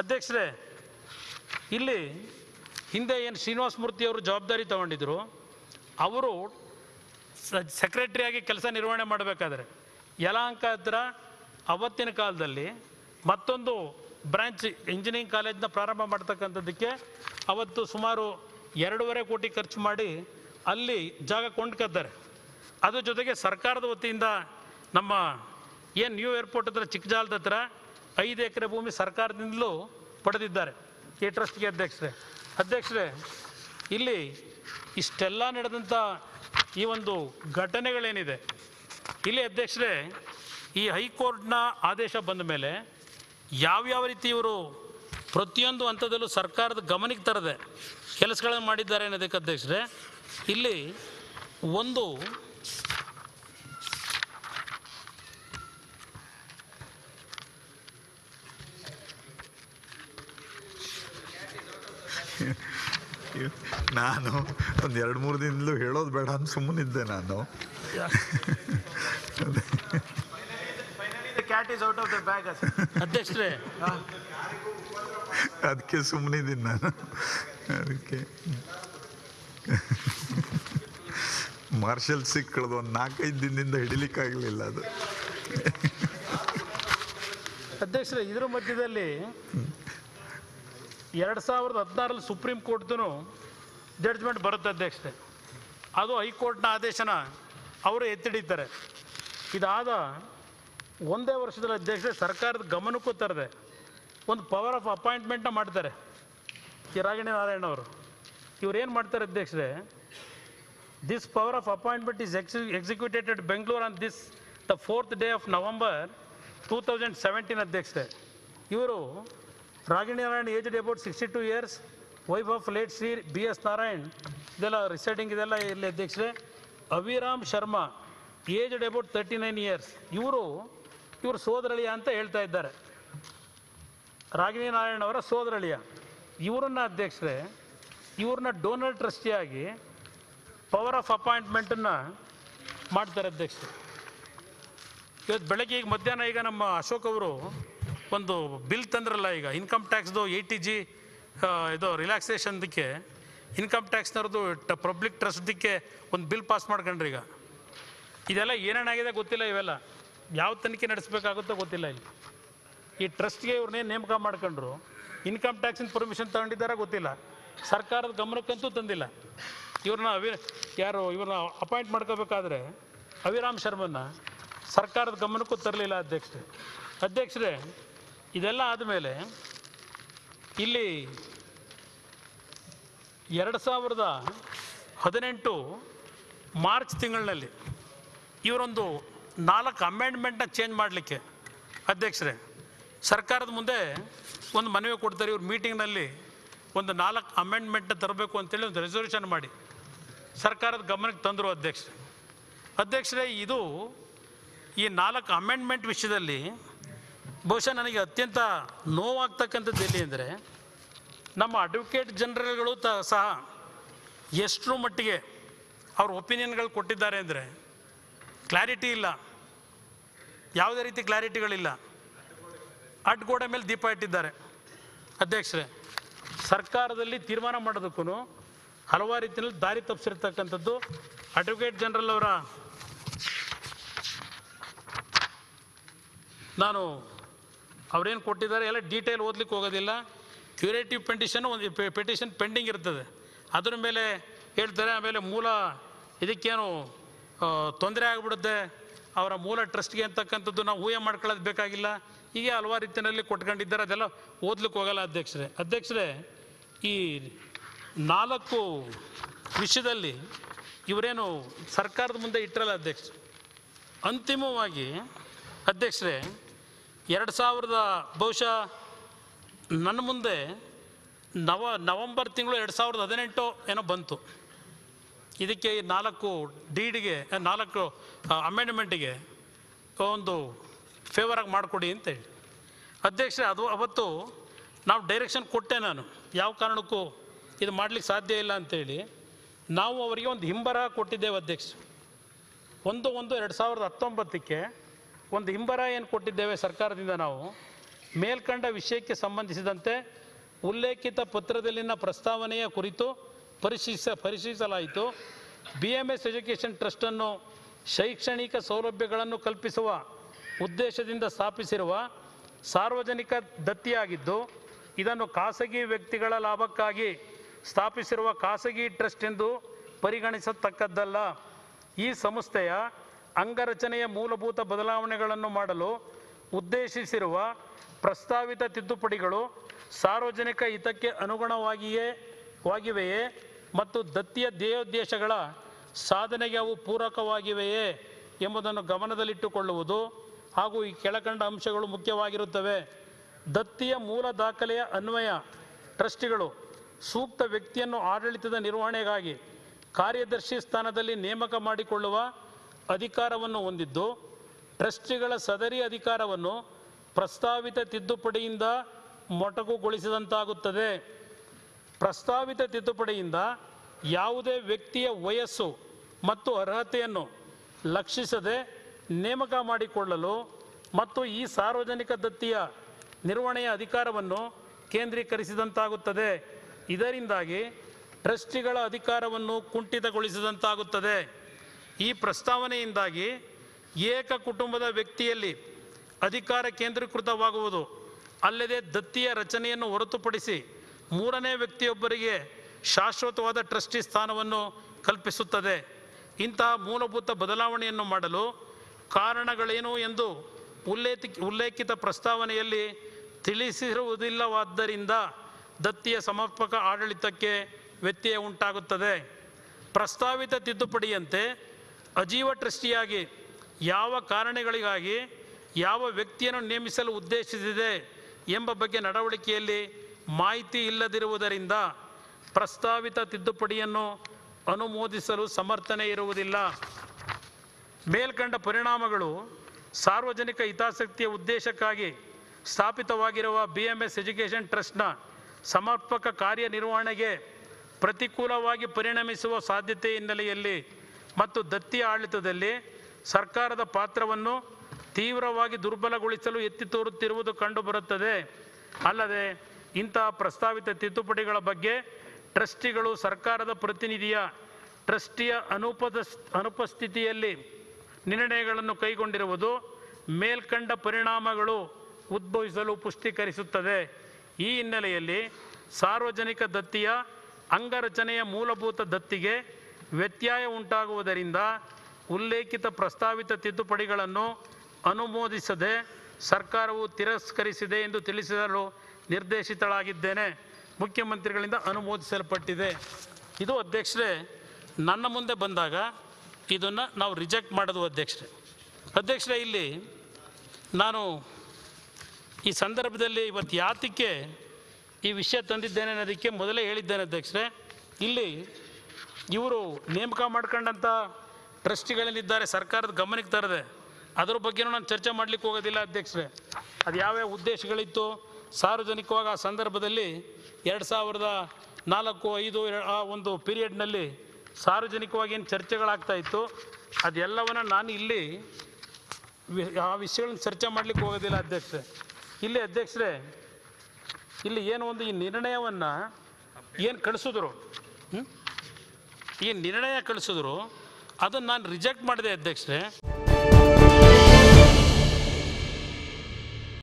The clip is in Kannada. ಅಧ್ಯಕ್ಷರೇ, ಇಲ್ಲಿ ಹಿಂದೆ ಏನು ಶ್ರೀನಿವಾಸ ಮೂರ್ತಿಯವರು ಜವಾಬ್ದಾರಿ ತಗೊಂಡಿದ್ದರು, ಅವರು ಸೆಕ್ರೆಟರಿಯಾಗಿ ಕೆಲಸ ನಿರ್ವಹಣೆ ಮಾಡಬೇಕಾದ್ರೆ ಯಲಹಂಕ ಹತ್ರ ಅವತ್ತಿನ ಕಾಲದಲ್ಲಿ ಮತ್ತೊಂದು ಬ್ರಾಂಚ್ ಇಂಜಿನಿಯರಿಂಗ್ ಕಾಲೇಜ್ನ ಪ್ರಾರಂಭ ಮಾಡ್ತಕ್ಕಂಥದ್ದಕ್ಕೆ ಅವತ್ತು ಸುಮಾರು 2.5 ಕೋಟಿ ಖರ್ಚು ಮಾಡಿ ಅಲ್ಲಿ ಜಾಗ ಕೊಂಡ್ಕೊತಾರೆ. ಅದ್ರ ಜೊತೆಗೆ ಸರ್ಕಾರದ ವತಿಯಿಂದ ನಮ್ಮ ಏನು ನ್ಯೂ ಏರ್ಪೋರ್ಟ್ ಹತ್ರ ಚಿಕ್ಕಜಾಲದ ಹತ್ರ 5 ಎಕರೆ ಭೂಮಿ ಸರ್ಕಾರದಿಂದಲೂ ಪಡೆದಿದ್ದಾರೆ ಈ ಟ್ರಸ್ಟ್ಗೆ. ಅಧ್ಯಕ್ಷರೇ, ಇಲ್ಲಿ ಇಷ್ಟೆಲ್ಲ ನಡೆದಂಥ ಈ ಒಂದು ಘಟನೆಗಳೇನಿದೆ ಇಲ್ಲಿ ಅಧ್ಯಕ್ಷರೇ, ಈ ಹೈಕೋರ್ಟ್ನ ಆದೇಶ ಬಂದ ಮೇಲೆ ಯಾವ್ಯಾವ ರೀತಿ ಇವರು ಪ್ರತಿಯೊಂದು ಹಂತದಲ್ಲೂ ಸರ್ಕಾರದ ಗಮನಕ್ಕೆ ತರದೆ ಕೆಲಸಗಳನ್ನು ಮಾಡಿದ್ದಾರೆ ಅನ್ನೋದಕ್ಕೆ ಅಧ್ಯಕ್ಷರೇ, ಇಲ್ಲಿ ಒಂದು ನಾನು ಒಂದು 2-3 ದಿನದಲ್ಲೂ ಹೇಳೋದು ಬೇಡ ಅಂತ ಸುಮ್ಮನಿದ್ದೆ ನಾನು. ಅಧ್ಯಕ್ಷರೇ, ಅದಕ್ಕೆ ಸುಮ್ಮನಿದ್ದೀನಿ ನಾನು. ಅದಕ್ಕೆ ಮಾರ್ಷಲ್ ಸಿಕ್ ಕಳೆದು ಒಂದು 4-5 ದಿನದಿಂದ ಹಿಡಿಲಿಕ್ಕಾಗಲಿಲ್ಲ ಅದು. ಅಧ್ಯಕ್ಷರೇ, ಇದರ ಮಧ್ಯದಲ್ಲಿ 2016ರಲ್ಲಿ ಸುಪ್ರೀಂ ಕೋರ್ಟ್ದು ಜಡ್ಜ್ಮೆಂಟ್ ಬರುತ್ತೆ ಅಧ್ಯಕ್ಷರೇ. ಅದು ಹೈಕೋರ್ಟ್ನ ಆದೇಶನ ಅವರು ಎತ್ತಿಡಿತಾರೆ. ಇದಾದ ಒಂದೇ ವರ್ಷದಲ್ಲಿ ಅಧ್ಯಕ್ಷರೇ ಸರ್ಕಾರದ ಗಮನಕ್ಕೂ ತರದೆ ಒಂದು ಪವರ್ ಆಫ್ ಅಪಾಯಿಂಟ್ಮೆಂಟ್ನ ಮಾಡ್ತಾರೆ ಈ ರಾಗಿಣಿ ನಾರಾಯಣ ಅವರು. ಇವರೇನು ಮಾಡ್ತಾರೆ ಅಧ್ಯಕ್ಷರೇ, this power of appointment is executed at Bengaluru on this the 4th day of November 2017 ಅಧ್ಯಕ್ಷರೇ. ಇವರು Ragini Narayana aged about 62 years, wife of late Shri B.S. Narayan, ಇದೆಲ್ಲ ರಿಸೈಡಿಂಗ್ ಇದೆಲ್ಲ ಇಲ್ಲಿ ಅಧ್ಯಕ್ಷರೇ. Aviram Sharma aged about 39 years, ಇವರು ಸೋದರಳಿಯ ಅಂತ ಹೇಳ್ತಾ ಇದ್ದಾರೆ, ರಾಗಿಣಿ ನಾರಾಯಣ ಅವರ ಸೋದರಳಿಯ. ಇವರನ್ನ ಅಧ್ಯಕ್ಷರೇ, ಇವ್ರನ್ನ ಡೋನರ್ ಟ್ರಸ್ಟಿಯಾಗಿ ಪವರ್ ಆಫ್ ಅಪಾಯಿಂಟ್ಮೆಂಟನ್ನು ಮಾಡ್ತಾರೆ ಅಧ್ಯಕ್ಷರೇ. ಇವತ್ತು ಬೆಳಗ್ಗೆ ಈಗ ಮಧ್ಯಾಹ್ನ ಈಗ ನಮ್ಮ ಅಶೋಕ್ ಅವರು ಒಂದು ಬಿಲ್ ತಂದ್ರಲ್ಲ, ಈಗ ಇನ್ಕಮ್ ಟ್ಯಾಕ್ಸ್ದು 80G ಇದು ರಿಲ್ಯಾಕ್ಸೇಷನ್ದಕ್ಕೆ ಇನ್ಕಮ್ ಟ್ಯಾಕ್ಸ್ನವ್ರದ್ದು ಪಬ್ಲಿಕ್ ಟ್ರಸ್ಟ್ದಕ್ಕೆ ಒಂದು ಬಿಲ್ ಪಾಸ್ ಮಾಡ್ಕೊಂಡ್ರಿ. ಈಗ ಇದೆಲ್ಲ ಏನೇನಾಗಿದೆ ಗೊತ್ತಿಲ್ಲ, ಇವೆಲ್ಲ ಯಾವ ತನಿಖೆ ನಡೆಸಬೇಕಾಗುತ್ತೋ ಗೊತ್ತಿಲ್ಲ. ಇಲ್ಲಿ ಈ ಟ್ರಸ್ಟ್ಗೆ ಇವ್ರನ್ನೇ ನೇಮಕ ಮಾಡ್ಕೊಂಡ್ರು, ಇನ್ಕಮ್ ಟ್ಯಾಕ್ಸಿನ ಪರ್ಮಿಷನ್ ತಗೊಂಡಿದ್ದಾರ ಗೊತ್ತಿಲ್ಲ, ಸರ್ಕಾರದ ಗಮನಕ್ಕಂತೂ ತಂದಿಲ್ಲ. ಇವ್ರನ್ನ ಇವ್ರನ್ನ ಅಪಾಯಿಂಟ್ ಮಾಡ್ಕೋಬೇಕಾದ್ರೆ ಅವಿರಾಮ್ ಶರ್ಮನ್ನ ಸರ್ಕಾರದ ಗಮನಕ್ಕೂ ತರಲಿಲ್ಲ ಅಧ್ಯಕ್ಷರೇ. ಇದೆಲ್ಲ ಆದಮೇಲೆ ಇಲ್ಲಿ 2018 ಮಾರ್ಚ್ ತಿಂಗಳಿನಲ್ಲಿ ಇವರೊಂದು 4 ಅಮೆಂಡ್ಮೆಂಟ್ನ ಚೇಂಜ್ ಮಾಡಲಿಕ್ಕೆ ಅಧ್ಯಕ್ಷರೇ ಸರ್ಕಾರದ ಮುಂದೆ ಒಂದು ಮನವಿ ಕೊಡ್ತಾರೆ. ಇವ್ರ ಮೀಟಿಂಗ್ನಲ್ಲಿ ಒಂದು 4 ಅಮೆಂಡ್ಮೆಂಟ್ನ ತರಬೇಕು ಅಂತೇಳಿ ಒಂದು ರೆಸೊಲ್ಯೂಷನ್ ಮಾಡಿ ಸರ್ಕಾರದ ಗಮನಕ್ಕೆ ತಂದರು ಅಧ್ಯಕ್ಷರೇ. ಇದು ಈ 4 ಅಮೆಂಡ್ಮೆಂಟ್ ವಿಷಯದಲ್ಲಿ ಬಹುಶಃ ನನಗೆ ಅತ್ಯಂತ ನೋವಾಗ್ತಕ್ಕಂಥದ್ದು ಎಲ್ಲಿ ಅಂದರೆ, ನಮ್ಮ ಅಡ್ವೊಕೇಟ್ ಜನರಲ್ಗಳು ಸಹ ಎಷ್ಟರ ಮಟ್ಟಿಗೆ ಅವ್ರ ಒಪಿನಿಯನ್ಗಳು ಕೊಟ್ಟಿದ್ದಾರೆ ಅಂದರೆ ಕ್ಲಾರಿಟಿ ಇಲ್ಲ, ಯಾವುದೇ ರೀತಿ ಕ್ಲಾರಿಟಿಗಳಿಲ್ಲ, ಅಡ್ಗೋಡೆ ಮೇಲೆ ದೀಪ ಇಟ್ಟಿದ್ದಾರೆ ಅಧ್ಯಕ್ಷರೇ. ಸರ್ಕಾರದಲ್ಲಿ ತೀರ್ಮಾನ ಮಾಡೋದಕ್ಕೂ ಹಲವಾರು ರೀತಿಯಲ್ಲಿ ದಾರಿ ತಪ್ಪಿಸಿರ್ತಕ್ಕಂಥದ್ದು ಅಡ್ವೊಕೇಟ್ ಜನರಲ್ ಅವರ ನಾನು ಅವ್ರೇನು ಕೊಟ್ಟಿದ್ದಾರೆ ಎಲ್ಲ ಡೀಟೇಲ್ ಓದಲಿಕ್ಕೆ ಹೋಗೋದಿಲ್ಲ. ಕ್ಯೂರೇಟಿವ್ ಪೆಟಿಷನ್ ಒಂದು ಪೆಟಿಷನ್ ಪೆಂಡಿಂಗ್ ಇರ್ತದೆ, ಅದ್ರ ಮೇಲೆ ಹೇಳ್ತಾರೆ. ಆಮೇಲೆ ಮೂಲ ಇದಕ್ಕೇನು ತೊಂದರೆ ಆಗಿಬಿಡುತ್ತೆ ಅವರ ಮೂಲ ಟ್ರಸ್ಟ್ಗೆ ಅಂತಕ್ಕಂಥದ್ದು ನಾವು ಊಹೆ ಮಾಡ್ಕೊಳ್ಳೋದು ಬೇಕಾಗಿಲ್ಲ. ಹೀಗೆ ಹಲವಾರು ರೀತಿಯಲ್ಲಿ ಕೊಟ್ಕೊಂಡಿದ್ದಾರೆ, ಅದೆಲ್ಲ ಓದ್ಲಿಕ್ಕೆ ಹೋಗಲ್ಲ ಅಧ್ಯಕ್ಷರೇ. ಈ 4 ವಿಷಯದಲ್ಲಿ ಇವರೇನು ಸರ್ಕಾರದ ಮುಂದೆ ಇಟ್ಟರಲ್ಲ ಅಧ್ಯಕ್ಷರೇ. ಅಂತಿಮವಾಗಿ ಅಧ್ಯಕ್ಷರೇ 2000 ಬಹುಶಃ ನನ್ನ ಮುಂದೆ ನವೆಂಬರ್ ತಿಂಗಳು 2018 ಏನೋ ಬಂತು. ಇದಕ್ಕೆ 4 ಅಮೆಂಡ್ಮೆಂಟಿಗೆ ಒಂದು ಫೇವರಾಗಿ ಮಾಡಿಕೊಡಿ ಅಂತ ಹೇಳಿ ಅಧ್ಯಕ್ಷರೇ. ಅದು ಅವತ್ತು ನಾವು ಡೈರೆಕ್ಷನ್ ಕೊಟ್ಟೆ, ನಾನು ಯಾವ ಕಾರಣಕ್ಕೂ ಇದು ಮಾಡಲಿಕ್ಕೆ ಸಾಧ್ಯ ಇಲ್ಲ ಅಂಥೇಳಿ ನಾವು ಅವರಿಗೆ ಒಂದು ಹಿಂಬರಹ ಕೊಟ್ಟಿದ್ದೇವೆ ಅಧ್ಯಕ್ಷರು. 1/1/2019ಕ್ಕೆ ಒಂದು ಹಿಂಬರ ಏನು ಕೊಟ್ಟಿದ್ದೇವೆ ಸರ್ಕಾರದಿಂದ ನಾವು ಮೇಲ್ಕಂಡ ವಿಷಯಕ್ಕೆ ಸಂಬಂಧಿಸಿದಂತೆ ಉಲ್ಲೇಖಿತ ಪತ್ರದಲ್ಲಿನ ಪ್ರಸ್ತಾವನೆಯ ಕುರಿತು ಪರಿಶೀಲಿಸಲಾಯಿತು. BMS ಎಜುಕೇಷನ್ ಟ್ರಸ್ಟನ್ನು ಶೈಕ್ಷಣಿಕ ಸೌಲಭ್ಯಗಳನ್ನು ಕಲ್ಪಿಸುವ ಉದ್ದೇಶದಿಂದ ಸ್ಥಾಪಿಸಿರುವ ಸಾರ್ವಜನಿಕ ದತ್ತಿಯಾಗಿದ್ದು, ಇದನ್ನು ಖಾಸಗಿ ವ್ಯಕ್ತಿಗಳ ಲಾಭಕ್ಕಾಗಿ ಸ್ಥಾಪಿಸಿರುವ ಖಾಸಗಿ ಟ್ರಸ್ಟ್ ಎಂದು ಪರಿಗಣಿಸತಕ್ಕದ್ದಲ್ಲ. ಈ ಸಂಸ್ಥೆಯ ಅಂಗರಚನೆಯ ಮೂಲಭೂತ ಬದಲಾವಣೆಗಳನ್ನು ಮಾಡಲು ಉದ್ದೇಶಿಸಿರುವ ಪ್ರಸ್ತಾವಿತ ತಿದ್ದುಪಡಿಗಳು ಸಾರ್ವಜನಿಕ ಹಿತಕ್ಕೆ ಅನುಗುಣವಾಗಿವೆಯೇ ಮತ್ತು ದತ್ತಿಯ ಧ್ಯೇಯೋದ್ದೇಶಗಳ ಸಾಧನೆಗೆ ಅವು ಪೂರಕವಾಗಿವೆಯೇ ಎಂಬುದನ್ನು ಗಮನದಲ್ಲಿಟ್ಟುಕೊಳ್ಳುವುದು ಹಾಗೂ ಈ ಕೆಳಕಂಡ ಅಂಶಗಳು ಮುಖ್ಯವಾಗಿರುತ್ತವೆ. ದತ್ತಿಯ ಮೂಲ ದಾಖಲೆಯ ಅನ್ವಯ ಟ್ರಸ್ಟಿಗಳು ಸೂಕ್ತ ವ್ಯಕ್ತಿಯನ್ನು ಆಡಳಿತದ ನಿರ್ವಹಣೆಗಾಗಿ ಕಾರ್ಯದರ್ಶಿ ಸ್ಥಾನದಲ್ಲಿ ನೇಮಕ ಮಾಡಿಕೊಳ್ಳುವ ಅಧಿಕಾರವನ್ನು ಹೊಂದಿದ್ದು, ಟ್ರಸ್ಟಿಗಳ ಸದರಿ ಅಧಿಕಾರವನ್ನು ಪ್ರಸ್ತಾವಿತ ತಿದ್ದುಪಡಿಯಿಂದ ಮೊಟಕುಗೊಳಿಸಿದಂತಾಗುತ್ತದೆ. ಪ್ರಸ್ತಾವಿತ ತಿದ್ದುಪಡಿಯಿಂದ ಯಾವುದೇ ವ್ಯಕ್ತಿಯ ವಯಸ್ಸು ಮತ್ತು ಅರ್ಹತೆಯನ್ನು ಲಕ್ಷಿಸದೆ ನೇಮಕ ಮಾಡಿಕೊಳ್ಳಲು ಮತ್ತು ಈ ಸಾರ್ವಜನಿಕ ದತ್ತಿಯ ನಿರ್ವಹಣೆಯ ಅಧಿಕಾರವನ್ನು ಕೇಂದ್ರೀಕರಿಸಿದಂತಾಗುತ್ತದೆ. ಇದರಿಂದಾಗಿ ಟ್ರಸ್ಟಿಗಳ ಅಧಿಕಾರವನ್ನು ಕುಂಠಿತಗೊಳಿಸಿದಂತಾಗುತ್ತದೆ. ಈ ಪ್ರಸ್ತಾವನೆಯಿಂದಾಗಿ ಏಕ ಕುಟುಂಬದ ವ್ಯಕ್ತಿಯಲ್ಲಿ ಅಧಿಕಾರ ಕೇಂದ್ರೀಕೃತವಾಗುವುದು ಅಲ್ಲದೆ ದತ್ತಿಯ ರಚನೆಯನ್ನು ಹೊರತುಪಡಿಸಿ ಮೂರನೇ ವ್ಯಕ್ತಿಯೊಬ್ಬರಿಗೆ ಶಾಶ್ವತವಾದ ಟ್ರಸ್ಟಿ ಸ್ಥಾನವನ್ನು ಕಲ್ಪಿಸುತ್ತದೆ. ಇಂತಹ ಮೂಲಭೂತ ಬದಲಾವಣೆಯನ್ನು ಮಾಡಲು ಕಾರಣಗಳೇನು ಎಂದು ಉಲ್ಲೇಖಿತ ಪ್ರಸ್ತಾವನೆಯಲ್ಲಿ ತಿಳಿಸಿರುವುದಿಲ್ಲವಾದ್ದರಿಂದ ದತ್ತಿಯ ಸಮರ್ಪಕ ಆಡಳಿತಕ್ಕೆ ವ್ಯತ್ಯಯ ಉಂಟಾಗುತ್ತದೆ. ಪ್ರಸ್ತಾವಿತ ತಿದ್ದುಪಡಿಯಂತೆ ಅಜೀವ ಟ್ರಸ್ಟಿಯಾಗಿ ಯಾವ ಕಾರಣಗಳಿಗಾಗಿ ಯಾವ ವ್ಯಕ್ತಿಯನ್ನು ನೇಮಿಸಲು ಉದ್ದೇಶಿಸಿದೆ ಎಂಬ ಬಗ್ಗೆ ನಡವಳಿಕೆಯಲ್ಲಿ ಮಾಹಿತಿ ಇಲ್ಲದಿರುವುದರಿಂದ ಪ್ರಸ್ತಾವಿತ ತಿದ್ದುಪಡಿಯನ್ನು ಅನುಮೋದಿಸಲು ಸಮರ್ಥನೆ ಇರುವುದಿಲ್ಲ. ಮೇಲ್ಕಂಡ ಪರಿಣಾಮಗಳು ಸಾರ್ವಜನಿಕ ಹಿತಾಸಕ್ತಿಯ ಉದ್ದೇಶಕ್ಕಾಗಿ ಸ್ಥಾಪಿತವಾಗಿರುವ BMS ಎಜುಕೇಷನ್ ಟ್ರಸ್ಟ್ನ ಸಮರ್ಪಕ ಕಾರ್ಯನಿರ್ವಹಣೆಗೆ ಪ್ರತಿಕೂಲವಾಗಿ ಪರಿಣಮಿಸುವ ಸಾಧ್ಯತೆ ಹಿನ್ನೆಲೆಯಲ್ಲಿ ಮತ್ತು ದತ್ತಿ ಆಡಳಿತದಲ್ಲಿ ಸರ್ಕಾರದ ಪಾತ್ರವನ್ನು ತೀವ್ರವಾಗಿ ದುರ್ಬಲಗೊಳಿಸಲು ಎತ್ತಿ ತೋರುತ್ತಿರುವುದು ಕಂಡುಬರುತ್ತದೆ. ಅಲ್ಲದೆ ಇಂತಹ ಪ್ರಸ್ತಾವಿತ ತಿದ್ದುಪಡಿಗಳ ಬಗ್ಗೆ ಟ್ರಸ್ಟಿಗಳು ಸರ್ಕಾರದ ಪ್ರತಿನಿಧಿಯ ಟ್ರಸ್ಟಿಯ ಅನುಪಸ್ಥಿತಿಯಲ್ಲಿ ನಿರ್ಣಯಗಳನ್ನು ಕೈಗೊಂಡಿರುವುದು ಮೇಲ್ಕಂಡ ಪರಿಣಾಮಗಳು ಉದ್ಭವಿಸಲು ಪುಷ್ಟೀಕರಿಸುತ್ತದೆ. ಈ ಹಿನ್ನೆಲೆಯಲ್ಲಿ ಸಾರ್ವಜನಿಕ ದತ್ತಿಯ ಅಂಗರಚನೆಯ ಮೂಲಭೂತ ದತ್ತಿಗೆ ವ್ಯತ್ಯಯ ಉಂಟಾಗುವುದರಿಂದ ಉಲ್ಲೇಖಿತ ಪ್ರಸ್ತಾವಿತ ತಿದ್ದುಪಡಿಗಳನ್ನು ಅನುಮೋದಿಸದೆ ಸರ್ಕಾರವು ತಿರಸ್ಕರಿಸಿದೆ ಎಂದು ತಿಳಿಸಲು ನಿರ್ದೇಶಿತಳಾಗಿದ್ದೇನೆ. ಮುಖ್ಯಮಂತ್ರಿಗಳಿಂದ ಅನುಮೋದಿಸಲ್ಪಟ್ಟಿದೆ. ಇದು ಅಧ್ಯಕ್ಷರೇ, ನನ್ನ ಮುಂದೆ ಬಂದಾಗ ಇದನ್ನು ನಾವು ರಿಜೆಕ್ಟ್ ಮಾಡೋದು. ಅಧ್ಯಕ್ಷರೇ ಇಲ್ಲಿ ನಾನು ಈ ಸಂದರ್ಭದಲ್ಲಿ ಇವತ್ತು ಯಾತಕ್ಕೆ ಈ ವಿಷಯ ತಂದಿದ್ದೇನೆ ಅನ್ನೋದಕ್ಕೆ ಮೊದಲೇ ಹೇಳಿದ್ದೇನೆ ಅಧ್ಯಕ್ಷರೇ. ಇಲ್ಲಿ ಇವರು ನೇಮಕ ಮಾಡ್ಕೊಂಡಂಥ ಟ್ರಸ್ಟಿಗಳೇನಿದ್ದಾರೆ ಸರ್ಕಾರದ ಗಮನಕ್ಕೆ ತರದೆ ಅದ್ರ ಬಗ್ಗೆನೂ ನಾನು ಚರ್ಚೆ ಮಾಡಲಿಕ್ಕೆ ಹೋಗೋದಿಲ್ಲ ಅಧ್ಯಕ್ಷರೇ. ಅದು ಯಾವ್ಯಾವ ಉದ್ದೇಶಗಳಿತ್ತು ಸಾರ್ವಜನಿಕವಾಗಿ ಆ ಸಂದರ್ಭದಲ್ಲಿ 2004-05 ಆ ಒಂದು ಪೀರಿಯಡ್ನಲ್ಲಿ ಸಾರ್ವಜನಿಕವಾಗಿ ಏನು ಚರ್ಚೆಗಳಾಗ್ತಾ ಇತ್ತು ಅದೆಲ್ಲವನ್ನು ನಾನು ಇಲ್ಲಿ ಆ ವಿಷಯಗಳನ್ನು ಚರ್ಚೆ ಮಾಡಲಿಕ್ಕೆ ಹೋಗೋದಿಲ್ಲ ಅಧ್ಯಕ್ಷರೇ. ಇಲ್ಲಿ ಅಧ್ಯಕ್ಷರೇ ಇಲ್ಲಿ ಏನು ಒಂದು ಈ ನಿರ್ಣಯವನ್ನು ಏನು ಕಳಿಸಿದ್ರು ಈ ನಿರ್ಣಯ ಕಳಿಸಿದ್ರು ಅದನ್ನು ನಾನು ರಿಜೆಕ್ಟ್ ಮಾಡಿದೆ ಅಧ್ಯಕ್ಷರೇ.